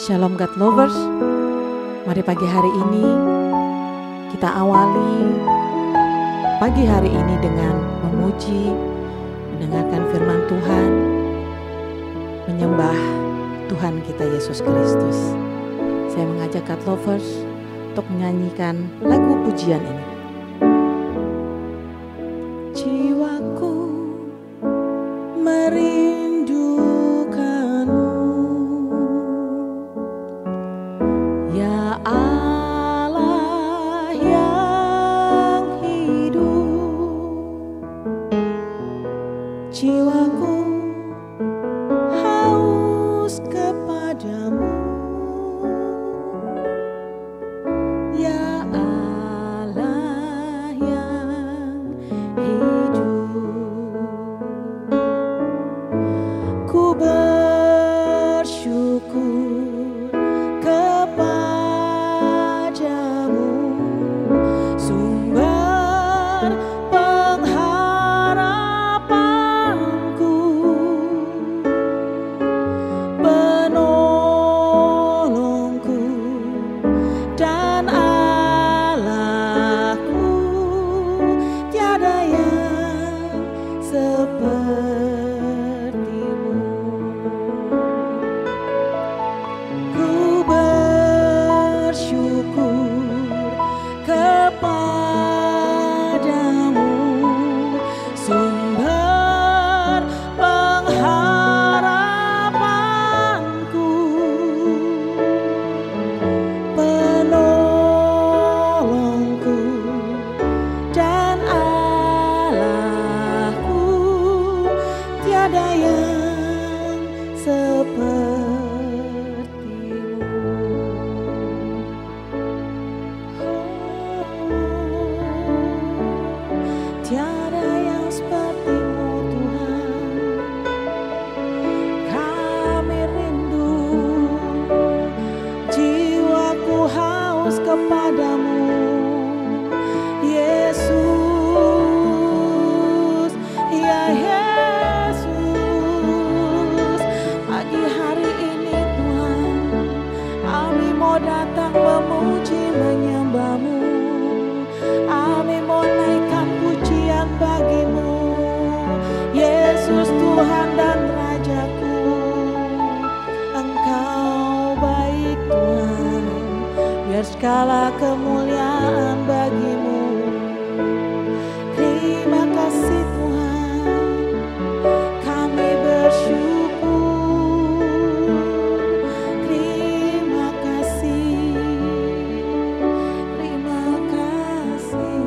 Shalom God lovers. Mari pagi hari ini kita awali pagi hari ini dengan memuji, mendengarkan firman Tuhan, menyembah Tuhan kita Yesus Kristus. Saya mengajak God lovers untuk menyanyikan lagu pujian ini. Jiwaku merindukanmu, ya Allah yang hidup. Jiwaku haus kepadamu, ya Allah yang hidup. Ku bersyukur kepadamu, sumber pengharapanku, penolongku dan Allahku, tiada yang seperti-Mu. Ku bersyukur kepadamu, sumber pengharapanku, penolongku dan Allahku, tiada yang seperti-Mu. Tiada yang seperti-Mu Tuhan, kami rindu, jiwaku haus kepadamu Yesus, ya Yesus. Pagi hari ini Tuhan, kami mau datang memuji menyembah-Mu, kami mau naikkan pujian bagi-Mu Yesus, Tuhan dan Rajaku. Engkau baik Tuhan, biar segala kemuliaan bagi-Mu. Terima kasih Tuhan, kami bersyukur. Terima kasih, terima kasih.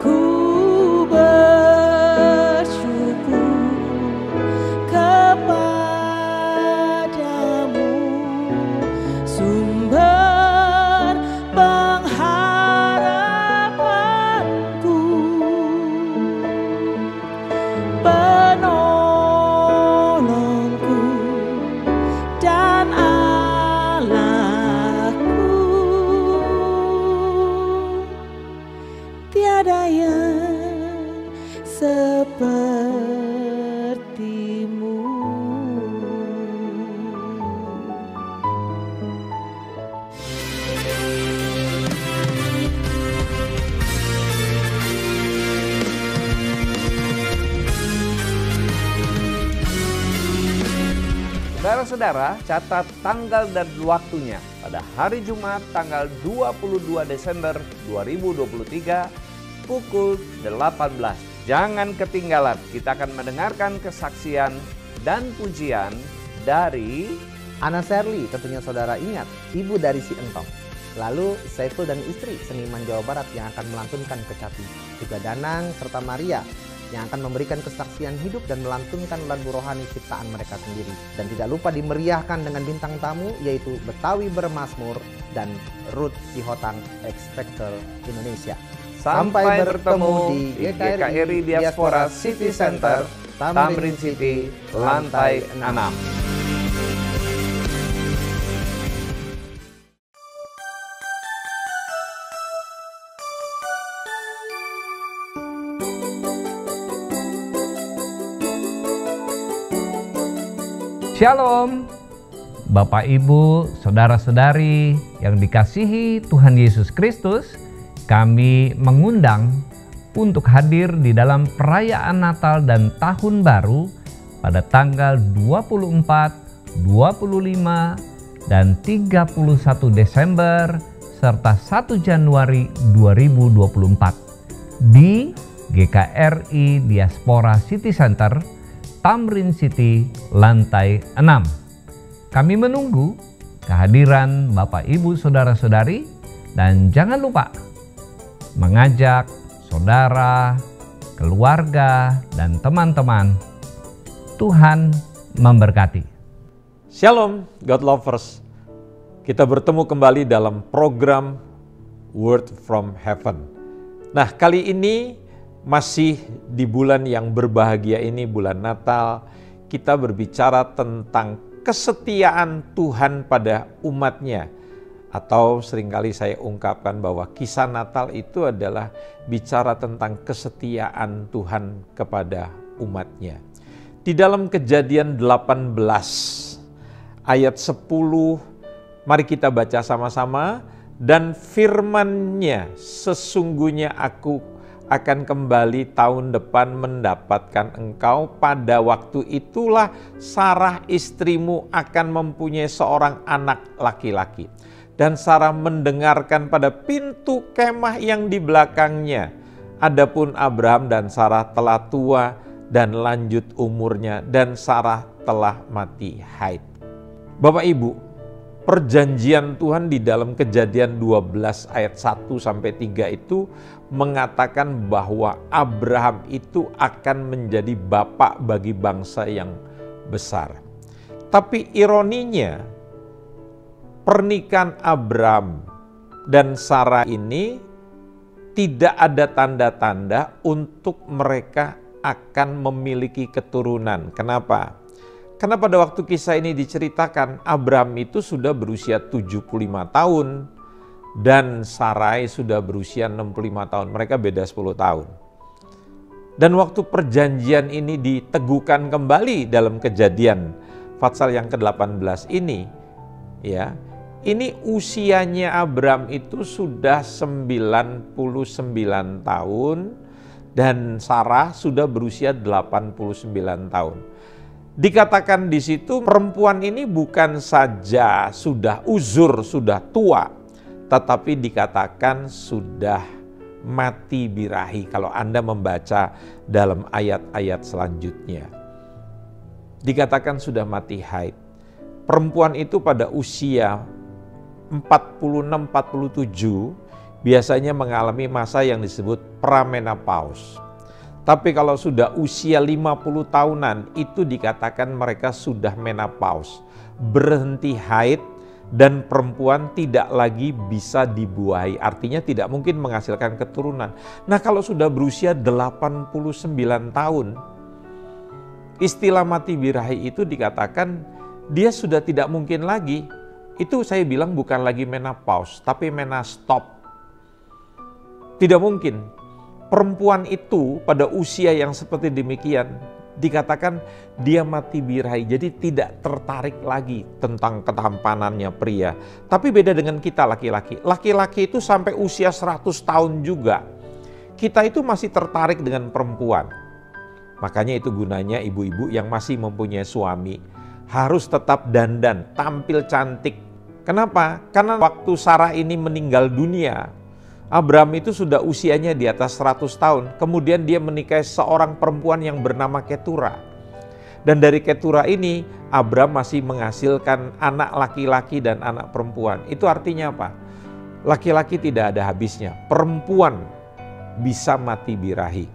Ku bersyukur kepadamu, sumber pengharapanku, penolongku dan Allahku, tiada yang seperti-Mu. Ku bersyukur kepadamu, sumber pengharapanku, penolongku dan Allahku, tiada yang seperti-Mu. Saudara-saudara, catat tanggal dan waktunya. Pada hari Jumat tanggal 22 Desember 2023 pukul 18. Jangan ketinggalan, kita akan mendengarkan kesaksian dan pujian dari Ana Serli, tentunya saudara ingat, ibu dari si Entong. Lalu Saiful dan istri, seniman Jawa Barat yang akan melantunkan kecapi. Juga Danang serta Maria yang akan memberikan kesaksian hidup dan melantunkan lagu rohani ciptaan mereka sendiri. Dan tidak lupa dimeriahkan dengan bintang tamu, yaitu Betawi Bermasmur dan Ruth Sihotang, Spektor Indonesia. Sampai bertemu di GKRI Diaspora City Center Thamrin City, lantai 6. Shalom, Bapak, Ibu, Saudara-saudari yang dikasihi Tuhan Yesus Kristus, kami mengundang untuk hadir di dalam perayaan Natal dan Tahun Baru pada tanggal 24, 25, dan 31 Desember serta 1 Januari 2024 di GKRI Diaspora City Center Thamrin City, lantai 6. Kami menunggu kehadiran Bapak, Ibu, Saudara-saudari, dan jangan lupa mengajak saudara, keluarga, dan teman-teman. Tuhan memberkati. Shalom, God lovers. Kita bertemu kembali dalam program Word from Heaven. Nah, kali ini masih di bulan yang berbahagia ini, bulan Natal, kita berbicara tentang kesetiaan Tuhan pada umatnya. Atau seringkali saya ungkapkan bahwa kisah Natal itu adalah bicara tentang kesetiaan Tuhan kepada umatnya. Di dalam Kejadian 18 ayat 10, mari kita baca sama-sama. Dan firman-Nya, sesungguhnya Aku akan kembali tahun depan mendapatkan engkau. Pada waktu itulah Sarah istrimu akan mempunyai seorang anak laki-laki. Dan Sarah mendengarkan pada pintu kemah yang di belakangnya. Adapun Abraham dan Sarah telah tua dan lanjut umurnya, dan Sarah telah mati haid. Bapak Ibu, perjanjian Tuhan di dalam Kejadian 12 ayat 1-3 itu mengatakan bahwa Abraham itu akan menjadi bapak bagi bangsa yang besar. Tapi ironinya, pernikahan Abraham dan Sarah ini tidak ada tanda-tanda untuk mereka akan memiliki keturunan. Kenapa? Karena pada waktu kisah ini diceritakan, Abraham itu sudah berusia 75 tahun dan Sarai sudah berusia 65 tahun. Mereka beda 10 tahun. Dan waktu perjanjian ini diteguhkan kembali dalam Kejadian Fatsal yang ke-18 ini, ya, ini usianya Abraham itu sudah 99 tahun dan Sarah sudah berusia 89 tahun. Dikatakan di situ perempuan ini bukan saja sudah uzur, sudah tua, tetapi dikatakan sudah mati birahi kalau Anda membaca dalam ayat-ayat selanjutnya. Dikatakan sudah mati haid. Perempuan itu pada usia 46-47 biasanya mengalami masa yang disebut pramenopause. Tapi kalau sudah usia 50 tahunan, itu dikatakan mereka sudah menopause, berhenti haid, dan perempuan tidak lagi bisa dibuahi. Artinya tidak mungkin menghasilkan keturunan. Nah, kalau sudah berusia 89 tahun, istilah mati birahi itu dikatakan dia sudah tidak mungkin lagi. Itu saya bilang bukan lagi menopause, tapi menastop. Tidak mungkin. Perempuan itu pada usia yang seperti demikian dikatakan dia mati birahi, jadi tidak tertarik lagi tentang ketampanannya pria. Tapi beda dengan kita laki-laki. Laki-laki itu sampai usia 100 tahun juga. Kita itu masih tertarik dengan perempuan. Makanya itu gunanya ibu-ibu yang masih mempunyai suami harus tetap dandan, tampil cantik. Kenapa? Karena waktu Sarah ini meninggal dunia, Abraham itu sudah usianya di atas 100 tahun. Kemudian dia menikahi seorang perempuan yang bernama Ketura. Dan dari Ketura ini Abraham masih menghasilkan anak laki-laki dan anak perempuan. Itu artinya apa? Laki-laki tidak ada habisnya. Perempuan bisa mati birahi.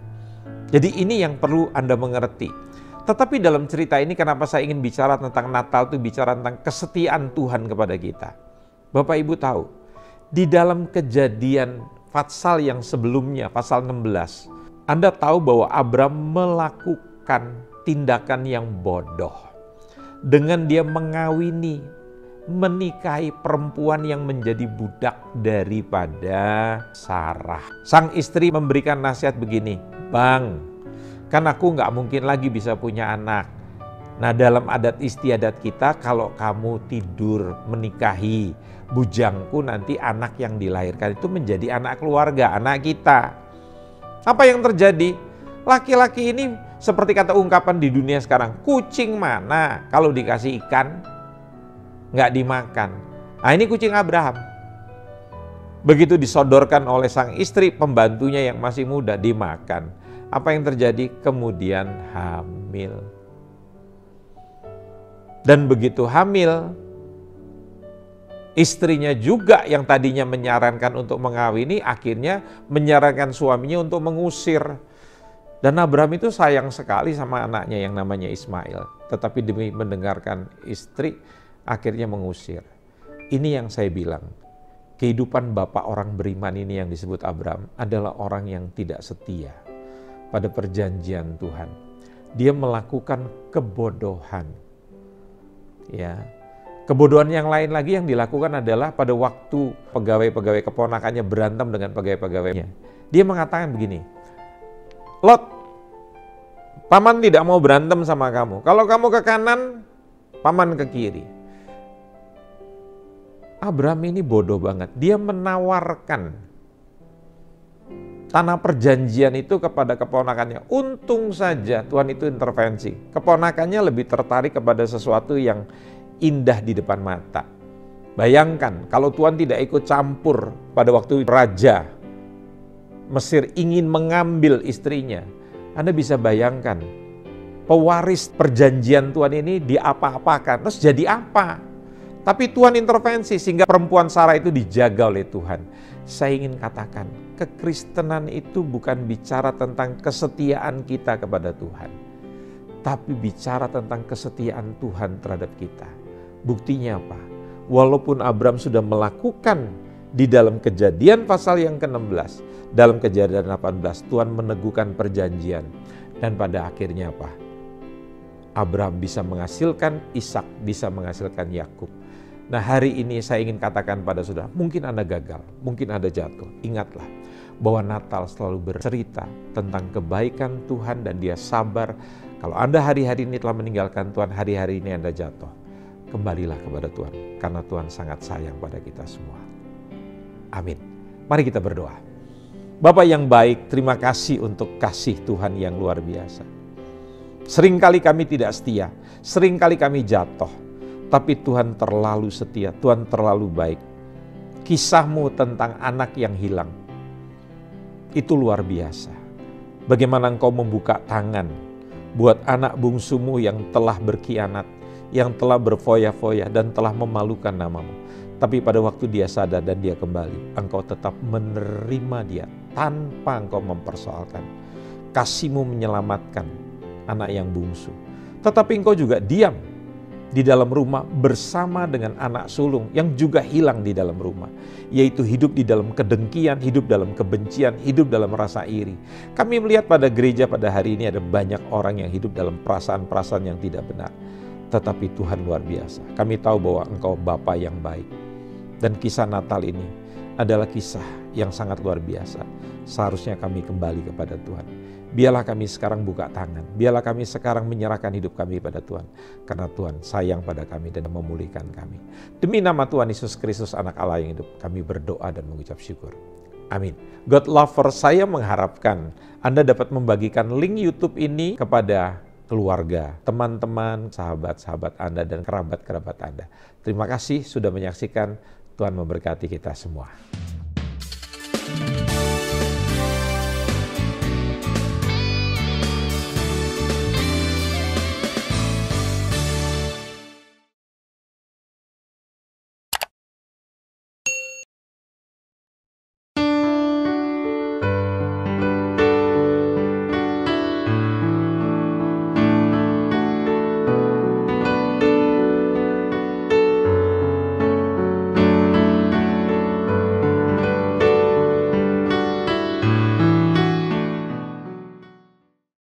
Jadi ini yang perlu Anda mengerti. Tetapi dalam cerita ini kenapa saya ingin bicara tentang Natal itu bicara tentang kesetiaan Tuhan kepada kita. Bapak Ibu tahu, di dalam Kejadian pasal yang sebelumnya, pasal 16, Anda tahu bahwa Abram melakukan tindakan yang bodoh. Dengan dia mengawini, menikahi perempuan yang menjadi budak daripada Sarah. Sang istri memberikan nasihat begini, "Bang, kan aku nggak mungkin lagi bisa punya anak. Nah dalam adat istiadat kita kalau kamu tidur menikahi bujangku nanti anak yang dilahirkan itu menjadi anak keluarga, anak kita." Apa yang terjadi? Laki-laki ini seperti kata ungkapan di dunia sekarang, kucing mana kalau dikasih ikan nggak dimakan. Nah ini kucing Abraham. Begitu disodorkan oleh sang istri pembantunya yang masih muda dimakan. Apa yang terjadi? Kemudian hamil. Dan begitu hamil, istrinya juga yang tadinya menyarankan untuk mengawini, akhirnya menyarankan suaminya untuk mengusir. Dan Abram itu sayang sekali sama anaknya yang namanya Ismail. Tetapi demi mendengarkan istri, akhirnya mengusir. Ini yang saya bilang. Kehidupan bapak orang beriman ini yang disebut Abram adalah orang yang tidak setia pada perjanjian Tuhan. Dia melakukan kebodohan. Ya. Kebodohan yang lain lagi yang dilakukan adalah pada waktu pegawai-pegawai keponakannya berantem dengan pegawai-pegawainya. Dia mengatakan begini, "Lot, paman tidak mau berantem sama kamu. Kalau kamu ke kanan, paman ke kiri." Abram ini bodoh banget. Dia menawarkan tanah perjanjian itu kepada keponakannya. Untung saja Tuhan itu intervensi. Keponakannya lebih tertarik kepada sesuatu yang indah di depan mata. Bayangkan kalau Tuhan tidak ikut campur pada waktu raja Mesir ingin mengambil istrinya. Anda bisa bayangkan pewaris perjanjian Tuhan ini diapa-apakan. Terus jadi apa? Tapi Tuhan intervensi sehingga perempuan Sarah itu dijaga oleh Tuhan. Saya ingin katakan, kekristenan itu bukan bicara tentang kesetiaan kita kepada Tuhan. Tapi bicara tentang kesetiaan Tuhan terhadap kita. Buktinya apa? Walaupun Abram sudah melakukan di dalam Kejadian pasal yang ke-16, dalam Kejadian 18, Tuhan meneguhkan perjanjian. Dan pada akhirnya apa? Abram bisa menghasilkan Ishak, bisa menghasilkan Yakub. Nah hari ini saya ingin katakan pada saudara, mungkin Anda gagal, mungkin Anda jatuh. Ingatlah bahwa Natal selalu bercerita tentang kebaikan Tuhan dan dia sabar. Kalau Anda hari-hari ini telah meninggalkan Tuhan, hari-hari ini Anda jatuh. Kembalilah kepada Tuhan, karena Tuhan sangat sayang pada kita semua. Amin. Mari kita berdoa. Bapa yang baik, terima kasih untuk kasih Tuhan yang luar biasa. Seringkali kami tidak setia, seringkali kami jatuh. Tapi Tuhan terlalu setia, Tuhan terlalu baik. Kisahmu tentang anak yang hilang, itu luar biasa. Bagaimana engkau membuka tangan buat anak bungsumu yang telah berkhianat, yang telah berfoya-foya dan telah memalukan namamu. Tapi pada waktu dia sadar dan dia kembali, engkau tetap menerima dia tanpa engkau mempersoalkan. Kasihmu menyelamatkan anak yang bungsu. Tetapi engkau juga diam di dalam rumah bersama dengan anak sulung yang juga hilang di dalam rumah, yaitu hidup di dalam kedengkian, hidup dalam kebencian, hidup dalam rasa iri. Kami melihat pada gereja pada hari ini ada banyak orang yang hidup dalam perasaan-perasaan yang tidak benar. Tetapi Tuhan luar biasa. Kami tahu bahwa Engkau Bapa yang baik. Dan kisah Natal ini adalah kisah yang sangat luar biasa. Seharusnya kami kembali kepada Tuhan. Biarlah kami sekarang buka tangan. Biarlah kami sekarang menyerahkan hidup kami pada Tuhan. Karena Tuhan sayang pada kami dan memulihkan kami. Demi nama Tuhan Yesus Kristus anak Allah yang hidup, kami berdoa dan mengucap syukur. Amin. God Lover, saya mengharapkan Anda dapat membagikan link YouTube ini kepada keluarga, teman-teman, sahabat-sahabat Anda, dan kerabat-kerabat Anda. Terima kasih sudah menyaksikan. Tuhan memberkati kita semua.